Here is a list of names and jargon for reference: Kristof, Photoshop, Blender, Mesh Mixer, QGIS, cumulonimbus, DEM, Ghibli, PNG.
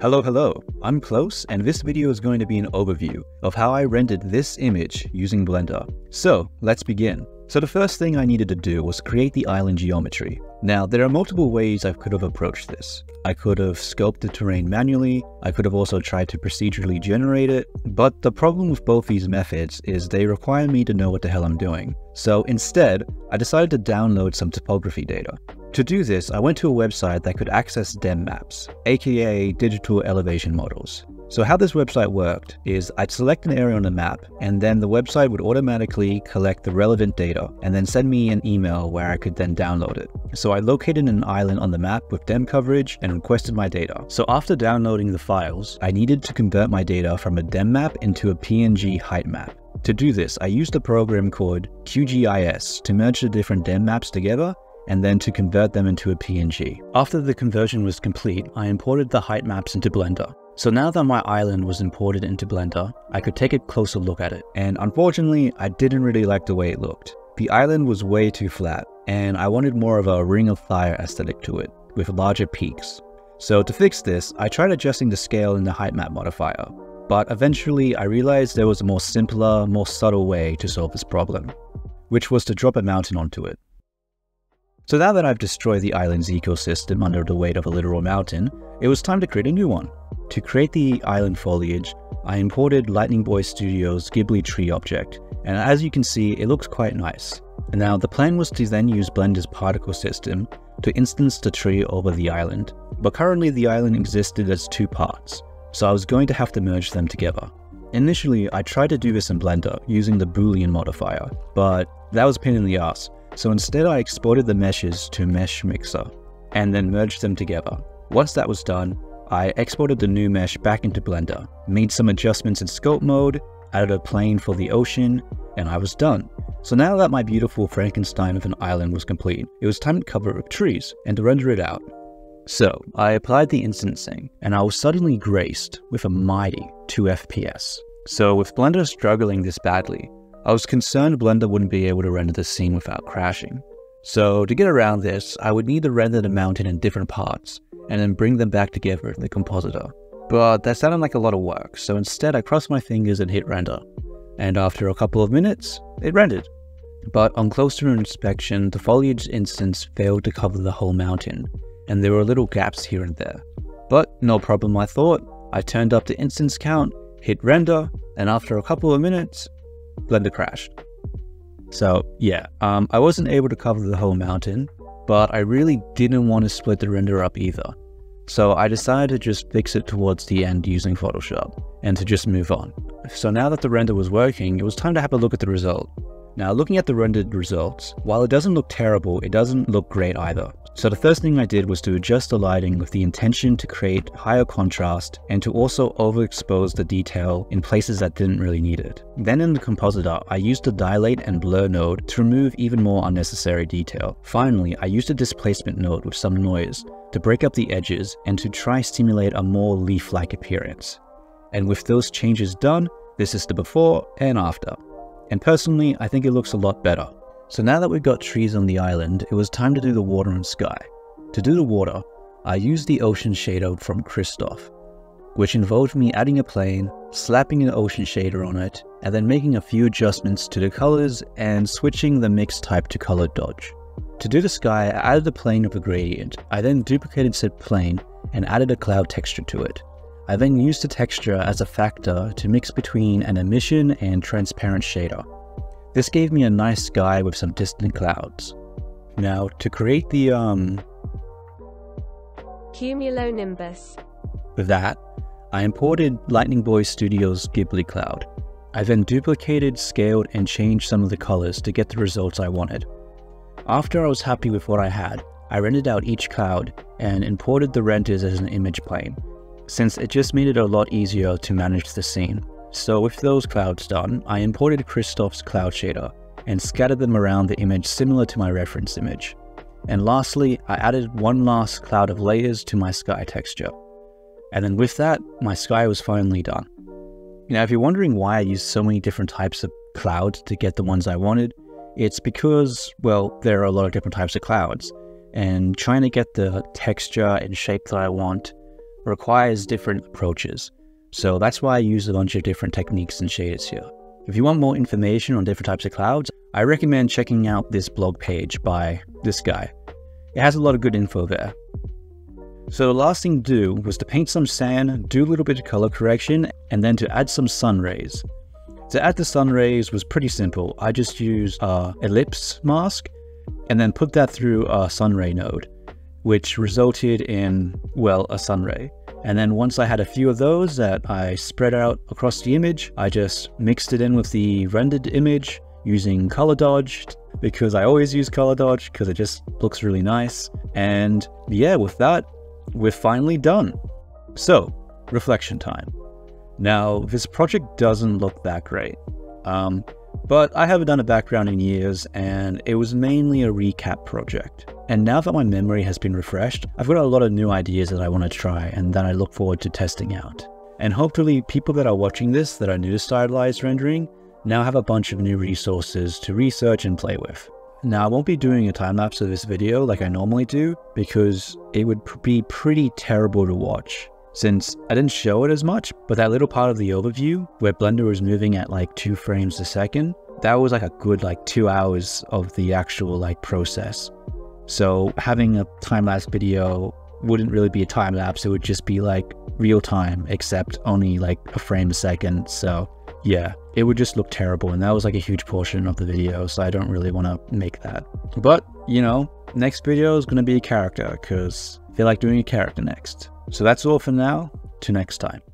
Hello, I'm Close, and this video is going to be an overview of how I rendered this image using Blender. So let's begin. So the first thing I needed to do was create the island geometry. Now there are multiple ways I could have approached this. I could have scoped the terrain manually, I could have also tried to procedurally generate it, but the problem with both these methods is they require me to know what the hell I'm doing. So instead, I decided to download some topography data. To do this, I went to a website that could access DEM maps, aka digital elevation models. So how this website worked is I'd select an area on the map, and then the website would automatically collect the relevant data and then send me an email where I could then download it. So I located an island on the map with DEM coverage and requested my data. So after downloading the files, I needed to convert my data from a DEM map into a PNG height map. To do this, I used a program called QGIS to merge the different DEM maps together and then to convert them into a PNG. After the conversion was complete, I imported the height maps into Blender. So now that my island was imported into Blender, I could take a closer look at it. And unfortunately, I didn't really like the way it looked. The island was way too flat, and I wanted more of a ring of fire aesthetic to it, with larger peaks. So to fix this, I tried adjusting the scale in the height map modifier. But eventually, I realized there was a more simpler, more subtle way to solve this problem, which was to drop a mountain onto it. So now that I've destroyed the island's ecosystem under the weight of a literal mountain, it was time to create a new one. To create the island foliage, I imported Lightning Boy Studio's Ghibli tree object, and as you can see, it looks quite nice. And now the plan was to then use Blender's particle system to instance the tree over the island, but currently the island existed as two parts, so I was going to have to merge them together. Initially, I tried to do this in Blender using the Boolean modifier, but that was a pain in the ass. So instead I exported the meshes to Mesh Mixer, and then merged them together. Once that was done, I exported the new mesh back into Blender, made some adjustments in scope mode, added a plane for the ocean, and I was done. So now that my beautiful Frankenstein of an island was complete, it was time to cover it with trees, and to render it out. So I applied the instancing, and I was suddenly graced with a mighty 2 FPS. So with Blender struggling this badly, I was concerned Blender wouldn't be able to render the scene without crashing. So to get around this, I would need to render the mountain in different parts, and then bring them back together in the compositor. But that sounded like a lot of work, so instead I crossed my fingers and hit render. And after a couple of minutes, it rendered. But on closer inspection, the foliage instance failed to cover the whole mountain, and there were little gaps here and there. But no problem, I thought. I turned up the instance count, hit render, and after a couple of minutes, Blender crashed. So yeah, I wasn't able to cover the whole mountain, but I really didn't want to split the render up either. So I decided to just fix it towards the end using Photoshop, and to just move on. So now that the render was working, it was time to have a look at the result. Now looking at the rendered results, while it doesn't look terrible, it doesn't look great either. So the first thing I did was to adjust the lighting with the intention to create higher contrast and to also overexpose the detail in places that didn't really need it. Then in the compositor, I used the dilate and blur node to remove even more unnecessary detail. Finally, I used a displacement node with some noise to break up the edges and to try stimulate a more leaf-like appearance. And with those changes done, this is the before and after. And personally, I think it looks a lot better. So now that we've got trees on the island, it was time to do the water and sky. To do the water, I used the ocean shader from Kristof, which involved me adding a plane, slapping an ocean shader on it, and then making a few adjustments to the colors and switching the mix type to color dodge. To do the sky, I added a plane of a gradient. I then duplicated said plane and added a cloud texture to it. I then used the texture as a factor to mix between an emission and transparent shader. This gave me a nice sky with some distant clouds. Now to create the cumulonimbus. With that, I imported Lightning Boy Studio's Ghibli cloud. I then duplicated, scaled, and changed some of the colors to get the results I wanted. After I was happy with what I had, I rendered out each cloud and imported the renders as an image plane, since it just made it a lot easier to manage the scene. So with those clouds done, I imported Kristof's cloud shader and scattered them around the image similar to my reference image. And lastly, I added one last cloud of layers to my sky texture. And then with that, my sky was finally done. Now if you're wondering why I used so many different types of clouds to get the ones I wanted, it's because, well, there are a lot of different types of clouds, and trying to get the texture and shape that I want requires different approaches. So that's why I use a bunch of different techniques and shaders here. If you want more information on different types of clouds, I recommend checking out this blog page by this guy. It has a lot of good info there. So the last thing to do was to paint some sand, do a little bit of color correction, and then to add some sun rays. To add the sun rays was pretty simple. I just used an ellipse mask and then put that through a sun ray node, which resulted in, well, a sun ray. And then once I had a few of those that I spread out across the image, I just mixed it in with the rendered image using color dodge, because I always use color dodge because it just looks really nice. And yeah, with that, we're finally done. So, reflection time. Now, this project doesn't look that great, but I haven't done a background in years, and it was mainly a recap project. And now that my memory has been refreshed, I've got a lot of new ideas that I want to try and that I look forward to testing out. And hopefully people that are watching this that are new to stylized rendering now have a bunch of new resources to research and play with. Now I won't be doing a time lapse of this video like I normally do, because it would be pretty terrible to watch, since I didn't show it as much, but that little part of the overview where Blender was moving at like 2 frames a second, that was like a good like 2 hours of the actual like process. So having a time-lapse video wouldn't really be a time-lapse, it would just be like real time, except only like a frame a second. So yeah, it would just look terrible, and that was like a huge portion of the video, so I don't really want to make that. But, you know, next video is going to be a character, because I feel like doing a character next. So that's all for now, till next time.